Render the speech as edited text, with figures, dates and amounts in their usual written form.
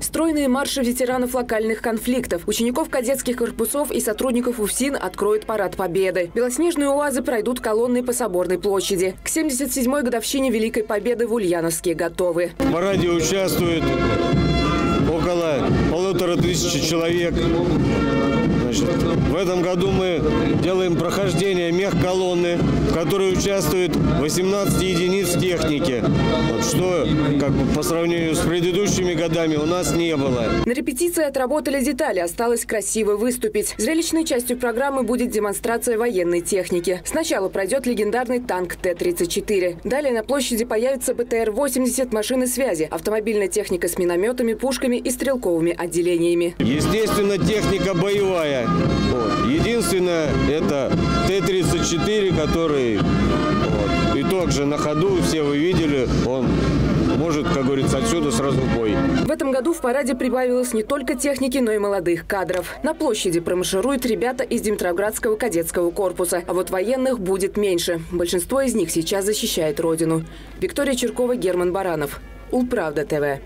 Стройные марши ветеранов локальных конфликтов, учеников кадетских корпусов и сотрудников УФСИН откроют парад Победы. Белоснежные УАЗы пройдут колонны по Соборной площади. К 77-й годовщине Великой Победы в Ульяновске готовы. В параде участвует около 1500 человек. Значит, в этом году мы делаем прохождение мехколонны, в которой участвует 18 единиц техники, что как бы, по сравнению с предыдущими годами у нас не было. На репетиции отработали детали, осталось красиво выступить. Зрелищной частью программы будет демонстрация военной техники. Сначала пройдет легендарный танк Т-34. Далее на площади появятся БТР-80, машины связи, автомобильная техника с минометами, пушками и стрелковыми отделениями. Естественно, техника боевая. Вот. Единственное, это Т-34, который вот, и также на ходу, все вы видели, он может, как говорится, отсюда сразу в бой. В этом году в параде прибавилось не только техники, но и молодых кадров. На площади промаршируют ребята из Димитровградского кадетского корпуса, а вот военных будет меньше. Большинство из них сейчас защищает родину. Виктория Черкова, Герман Баранов, УлПравда ТВ.